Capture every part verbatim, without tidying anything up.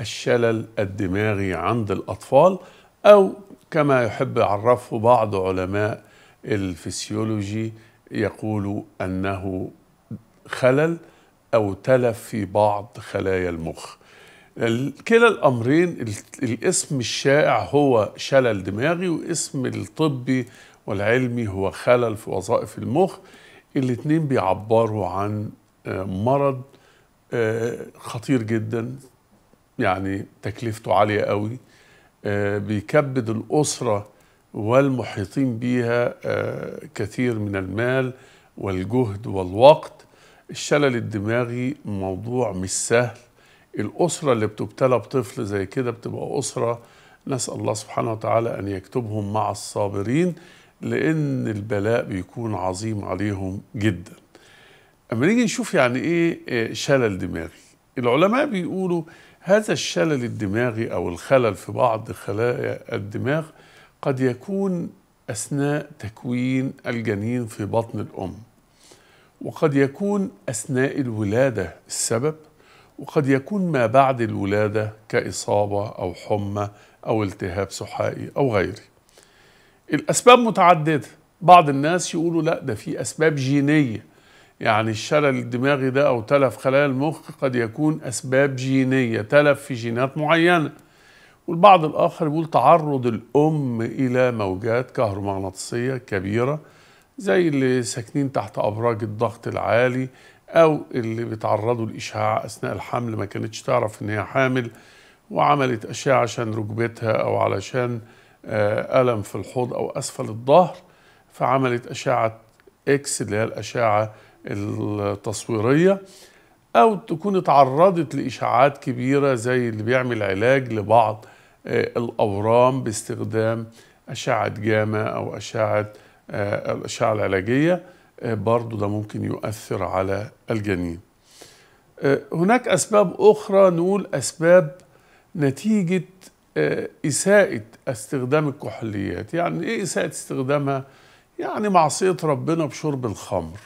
الشلل الدماغي عند الأطفال، أو كما يحب يعرفه بعض علماء الفسيولوجي يقولوا أنه خلل أو تلف في بعض خلايا المخ. كلا الأمرين الاسم الشائع هو شلل دماغي، واسم الطبي والعلمي هو خلل في وظائف المخ. الاتنين بيعبروا عن مرض خطير جدا، يعني تكلفته عالية قوي، بيكبد الأسرة والمحيطين بيها كثير من المال والجهد والوقت. الشلل الدماغي موضوع مش سهل. الأسرة اللي بتبتلى بطفل زي كده بتبقى أسرة نسأل الله سبحانه وتعالى أن يكتبهم مع الصابرين، لأن البلاء بيكون عظيم عليهم جدا. أما نيجي نشوف يعني إيه شلل دماغي، العلماء بيقولوا هذا الشلل الدماغي أو الخلل في بعض خلايا الدماغ قد يكون أثناء تكوين الجنين في بطن الأم، وقد يكون أثناء الولادة السبب، وقد يكون ما بعد الولادة كإصابة أو حمى أو التهاب سحائي أو غيره. الأسباب متعددة. بعض الناس يقولوا لا ده في أسباب جينية، يعني الشلل الدماغي ده أو تلف خلايا المخ قد يكون أسباب جينية، تلف في جينات معينة. والبعض الآخر يقول تعرض الأم إلى موجات كهرومغناطيسية كبيرة زي اللي ساكنين تحت أبراج الضغط العالي، أو اللي بيتعرضوا لإشعاع أثناء الحمل ما كانتش تعرف إن هي حامل وعملت أشعة عشان ركبتها أو علشان ألم في الحوض أو أسفل الظهر، فعملت أشعة إكس اللي هي الأشعة التصويرية، أو تكون اتعرضت لإشعاعات كبيرة زي اللي بيعمل علاج لبعض الأورام باستخدام أشعة جاما أو أشعة الأشعة العلاجية، برضو ده ممكن يؤثر على الجنين. هناك أسباب أخرى، نقول أسباب نتيجة إساءة استخدام الكحوليات. يعني إيه إساءة استخدامها؟ يعني معصية ربنا بشرب الخمر.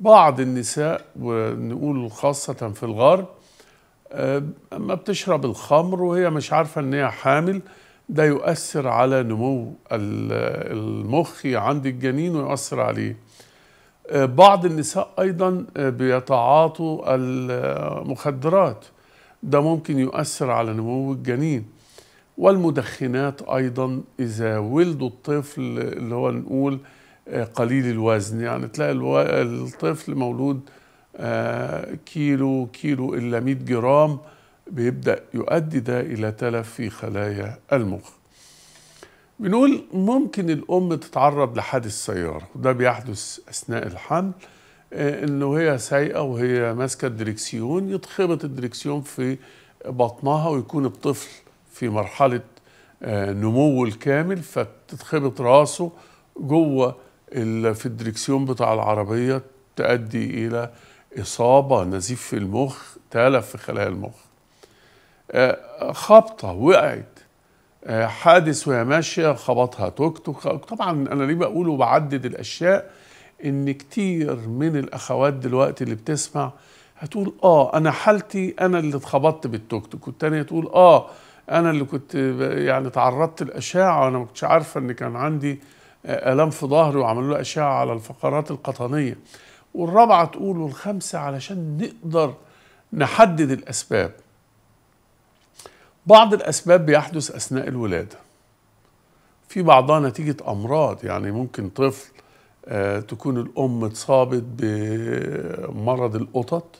بعض النساء ونقول خاصة في الغرب أما بتشرب الخمر وهي مش عارفة إن هي حامل، ده يؤثر على نمو المخ عند الجنين ويؤثر عليه. بعض النساء أيضا بيتعاطوا المخدرات، ده ممكن يؤثر على نمو الجنين. والمدخنات أيضا إذا ولدوا الطفل اللي هو نقول قليل الوزن، يعني تلاقي الطفل مولود كيلو كيلو إلا مئة جرام، بيبدأ يؤدي ده إلى تلف في خلايا المخ. بنقول ممكن الأم تتعرض لحادث سيارة، وده بيحدث أثناء الحمل، إنه هي سايقة وهي ماسكة الدركسيون يتخبط الدركسيون في بطنها، ويكون الطفل في مرحلة نموه الكامل فتتخبط راسه جوه في الدركسيون بتاع العربية، تؤدي إلى إصابة، نزيف في المخ، تلف في خلايا المخ. خبطة، وقعت، حادث وهي ماشيه خبطها توك توك. طبعا انا ليه بقول وبعدد الاشياء، ان كتير من الاخوات دلوقتي اللي بتسمع هتقول اه انا حالتي انا اللي اتخبطت بالتوك توك، والتانيه تقول اه انا اللي كنت يعني تعرضت لاشعه وانا ما كنتش عارفه ان كان عندي الام في ظهري وعملوا لي اشعه على الفقرات القطنيه، والرابعه تقول، والخامسه، علشان نقدر نحدد الاسباب. بعض الأسباب بيحدث أثناء الولادة، في بعضها نتيجة أمراض، يعني ممكن طفل تكون الأم اتصابت بمرض القطط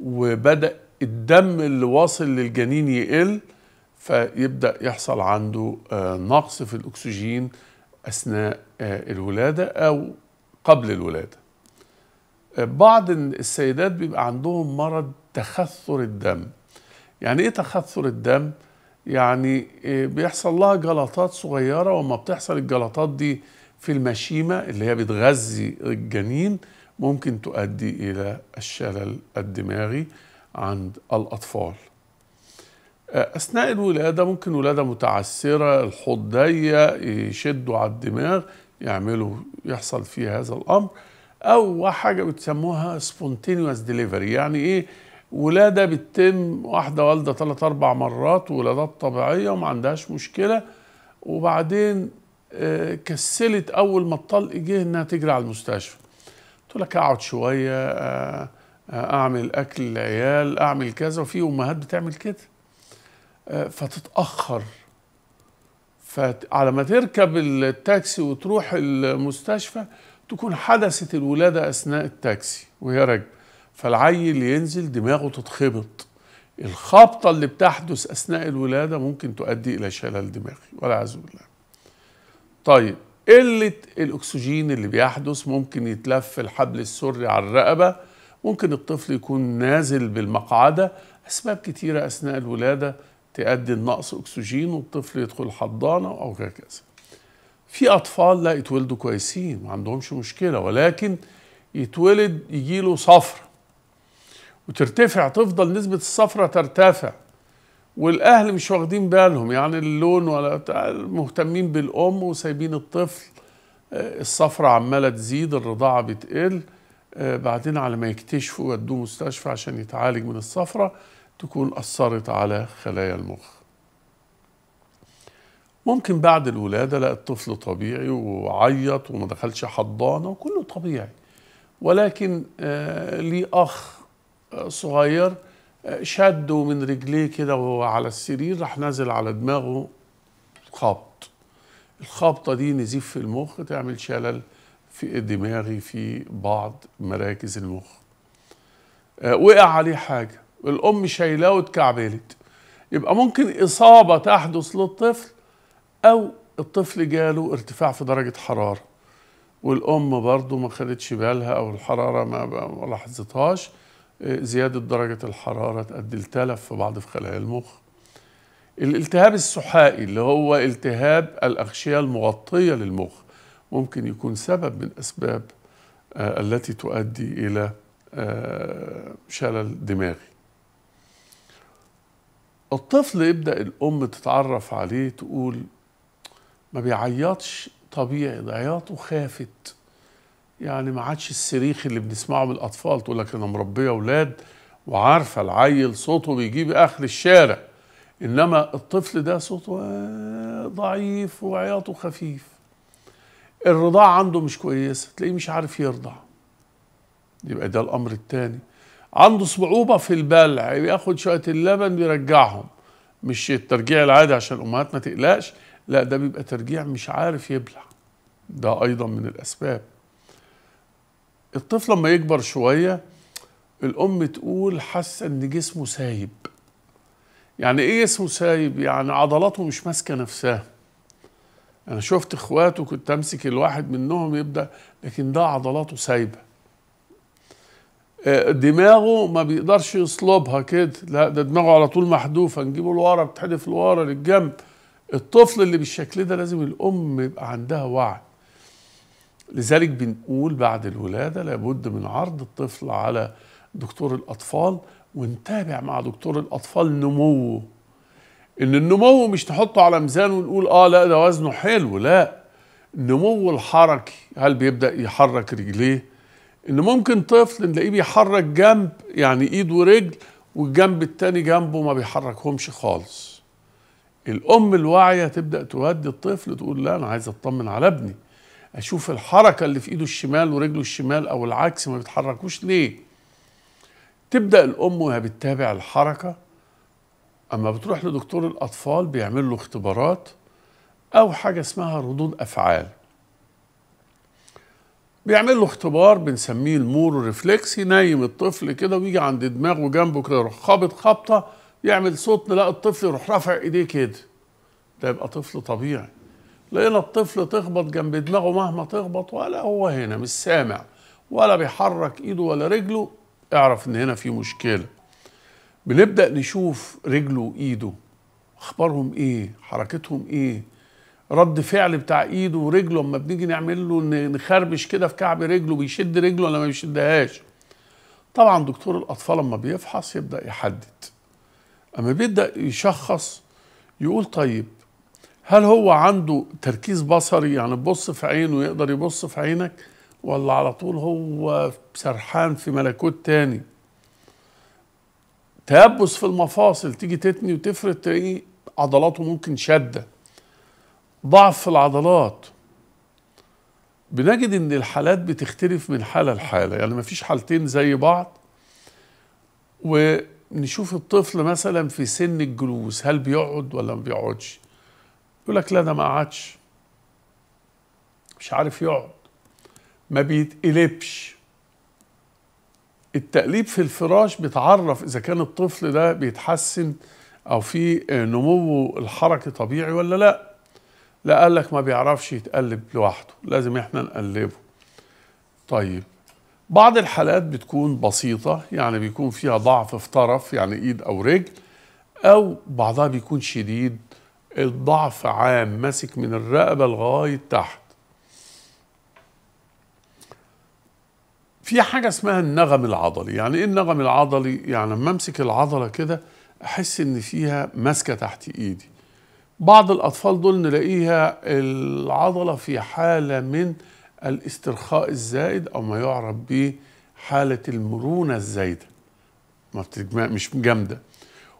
وبدأ الدم اللي واصل للجنين يقل، فيبدأ يحصل عنده نقص في الأكسجين أثناء الولادة أو قبل الولادة. بعض السيدات بيبقى عندهم مرض تخثر الدم. يعني ايه تخثر الدم؟ يعني بيحصل لها جلطات صغيرة، وما بتحصل الجلطات دي في المشيمة اللي هي بتغذي الجنين ممكن تؤدي إلى الشلل الدماغي عند الأطفال. أثناء الولادة ممكن ولادة متعسرة، الحوض ضيق، يشدوا على الدماغ، يعملوا يحصل فيه هذا الأمر، أو حاجة بتسموها سبونتينيوس ديليفري. يعني ايه؟ ولادة بتتم واحدة والدة ثلاث أربع مرات، ولادات طبيعية وما عندهاش مشكلة. وبعدين كسلت أول ما الطلق جه إنها تجري على المستشفى. قلت لك أقعد شوية، أعمل أكل للعيال، أعمل كذا، وفي أمهات بتعمل كده فتتأخر، فعلى ما تركب التاكسي وتروح المستشفى تكون حدثت الولادة أثناء التاكسي وهي راكبة، فالعيل ينزل دماغه تتخبط. الخبطة اللي بتحدث أثناء الولادة ممكن تؤدي إلى شلل دماغي والعياذ بالله. طيب قلة الأكسجين اللي بيحدث ممكن يتلف الحبل السري على الرقبة، ممكن الطفل يكون نازل بالمقعدة، أسباب كتيرة أثناء الولادة تؤدي لنقص أكسجين والطفل يدخل حضانة أو كذا. في أطفال لا يتولدوا كويسين ما عندهمش مشكلة، ولكن يتولد يجيله صفرة وترتفع، تفضل نسبة الصفرة ترتفع والأهل مش واخدين بالهم، يعني اللون ولا مهتمين بالأم وسايبين الطفل، الصفرة عمالة تزيد، الرضاعة بتقل، بعدين على ما يكتشفوا ويودوه مستشفى عشان يتعالج من الصفرة تكون أثرت على خلايا المخ. ممكن بعد الولادة لا الطفل طبيعي وعيط وما دخلش حضانة وكله طبيعي، ولكن ليه أخ صغير شده من رجليه كده وهو على السرير، راح نازل على دماغه خبط. الخبطة دي نزيف في المخ، تعمل شلل في الدماغي في بعض مراكز المخ. وقع عليه حاجة، الأم شايلاه واتكعبلت، يبقى ممكن إصابة تحدث للطفل، أو الطفل جاله ارتفاع في درجة حرارة والأم برضه ما خدتش بالها، أو الحرارة ما لاحظتهاش، زيادة درجة الحرارة تؤدي لتلف في بعض في خلايا المخ. الالتهاب السحائي اللي هو التهاب الأغشية المغطية للمخ ممكن يكون سبب من أسباب التي تؤدي إلى شلل دماغي. الطفل يبدأ الأم تتعرف عليه، تقول ما بيعيطش طبيعي، ده عياطه خافت، يعني ما عادش الصريخ اللي بنسمعه من الأطفال. تقول لك أنا مربية أولاد وعارفة العيل صوته بيجيب آخر الشارع، إنما الطفل ده صوته ضعيف وعياطه خفيف. الرضاعة عنده مش كويسة، تلاقيه مش عارف يرضع، يبقى ده الأمر التاني. عنده صعوبة في البلع، بياخد شوية اللبن بيرجعهم، مش الترجيع العادي عشان الأمهات ما تقلقش، لا ده بيبقى ترجيع مش عارف يبلع، ده أيضا من الأسباب. الطفل لما يكبر شوية الأم تقول حاسة إن جسمه سايب. يعني إيه جسمه سايب؟ يعني عضلاته مش ماسكة نفسها. أنا شفت إخواته كنت أمسك الواحد منهم يبدأ، لكن ده عضلاته سايبة. دماغه ما بيقدرش يصلبها كده، لا ده دماغه على طول محدوفة، نجيبه لورا بتحدف لورا للجنب. الطفل اللي بالشكل ده لازم الأم يبقى عندها وعي. لذلك بنقول بعد الولادة لابد من عرض الطفل على دكتور الأطفال، ونتابع مع دكتور الأطفال نموه. إن النمو مش تحطه على ميزان ونقول آه لا ده وزنه حلو، لا، النمو الحركي، هل بيبدأ يحرك رجليه؟ إن ممكن طفل نلاقيه بيحرك جنب، يعني إيد ورجل، والجنب التاني جنبه ما بيحركهمش خالص. الأم الواعية تبدأ تهدي الطفل، تقول لا أنا عايز أطمن على ابني، أشوف الحركة اللي في إيده الشمال ورجله الشمال أو العكس ما بيتحركوش ليه؟ تبدأ الأم وهي بتتابع الحركة. أما بتروح لدكتور الأطفال بيعمل له اختبارات أو حاجة اسمها ردود أفعال. بيعمل له اختبار بنسميه المورو ريفلكس، ينيم الطفل كده ويجي عند دماغه جنبه كده يروح خابط خبطة، يعمل صوت نلاقي الطفل يروح رافع إيديه كده، ده يبقى طفل طبيعي. لقينا الطفل تخبط جنب دماغه مهما تخبط ولا هو هنا مش سامع ولا بيحرك ايده ولا رجله، اعرف ان هنا في مشكله. بنبدا نشوف رجله وايده اخبارهم ايه، حركتهم ايه، رد فعل بتاع ايده ورجله اما بنيجي نعمل له نخربش كده في كعب رجله، بيشد رجله ولا ما بيشدهاش. طبعا دكتور الاطفال اما بيفحص يبدا يحدد، اما بيبدا يشخص يقول طيب هل هو عنده تركيز بصري، يعني تبص في عينه يقدر يبص في عينك، ولا على طول هو سرحان في ملكوت تاني؟ تيبس في المفاصل، تيجي تتني وتفرد تلاقي عضلاته ممكن شده، ضعف في العضلات. بنجد ان الحالات بتختلف من حاله لحاله، يعني مفيش حالتين زي بعض. ونشوف الطفل مثلا في سن الجلوس، هل بيقعد ولا ما بيقعدش؟ يقول لك لا ده ما قعدش، مش عارف يقعد، ما بيتقلبش. التقليب في الفراش بتعرف اذا كان الطفل ده بيتحسن او في نموه الحركي طبيعي ولا لا. لا قال لك ما بيعرفش يتقلب لوحده، لازم احنا نقلبه. طيب بعض الحالات بتكون بسيطة، يعني بيكون فيها ضعف في طرف، يعني ايد او رجل، او بعضها بيكون شديد، الضعف عام ماسك من الرقبة لغاية تحت. في حاجة اسمها النغم العضلي. يعني ايه النغم العضلي؟ يعني لما امسك العضلة كده احس ان فيها ماسكة تحت ايدي. بعض الأطفال دول نلاقيها العضلة في حالة من الاسترخاء الزائد، أو ما يعرف به حالة المرونة الزايدة، مش جامدة.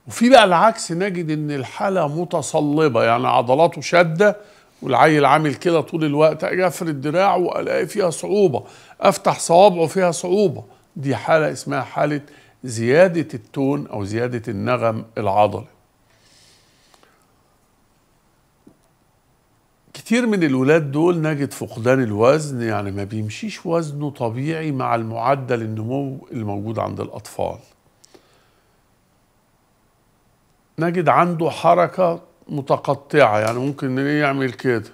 وفي بقى العكس، نجد إن الحالة متصلبة، يعني عضلاته شادة والعيل عامل كده طول الوقت، أجي أفرد دراعه وألاقي فيها صعوبة، أفتح صوابعه فيها صعوبة. دي حالة اسمها حالة زيادة التون أو زيادة النغم العضلي. كتير من الولاد دول نجد فقدان الوزن، يعني ما بيمشيش وزنه طبيعي مع المعدل النمو الموجود عند الأطفال. نجد عنده حركة متقطعة، يعني ممكن يعمل كده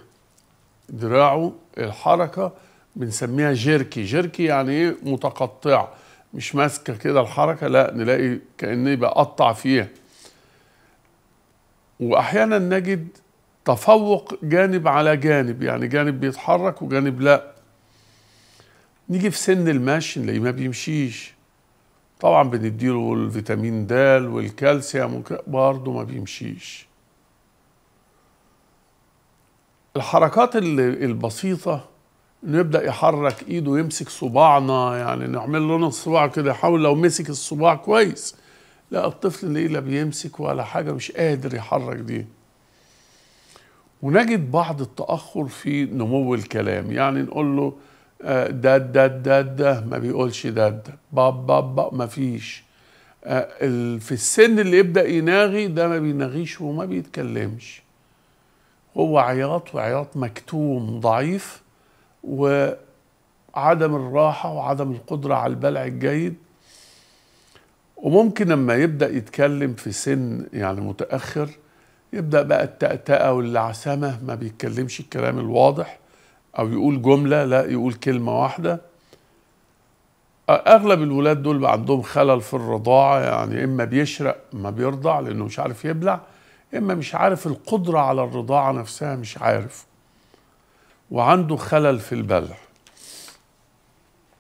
دراعه، الحركة بنسميها جيركي. جيركي يعني ايه؟ متقطعة، مش ماسكة كده الحركة، لا نلاقي كأنه بقطع فيها. وأحيانا نجد تفوق جانب على جانب، يعني جانب بيتحرك وجانب لا. نيجي في سن المشي نلاقيه ما بيمشيش، طبعا بنديله الفيتامين د والكالسيوم برضه ما بيمشيش. الحركات البسيطة انه يبدأ يحرك ايده ويمسك صباعنا، يعني نعمل لون الصباع كده، يحاول لو مسك الصباع كويس. لا الطفل اللي لا بيمسك ولا حاجة، مش قادر يحرك دي. ونجد بعض التأخر في نمو الكلام، يعني نقول له داد داد داد ده ما بيقولش، داد ده باب باب باب ما فيش. في السن اللي يبدأ يناغي ده ما بيناغيش وما بيتكلمش، هو عياط وعياط مكتوم ضعيف، وعدم الراحة وعدم القدرة على البلع الجيد. وممكن لما يبدأ يتكلم في سن يعني متأخر يبدأ بقى التأتأة والعسامة، ما بيتكلمش الكلام الواضح، أو يقول جملة لا يقول كلمة واحدة. أغلب الولاد دول بقى عندهم خلل في الرضاعة، يعني إما بيشرق ما بيرضع لأنه مش عارف يبلع، إما مش عارف القدرة على الرضاعة نفسها، مش عارف، وعنده خلل في البلع.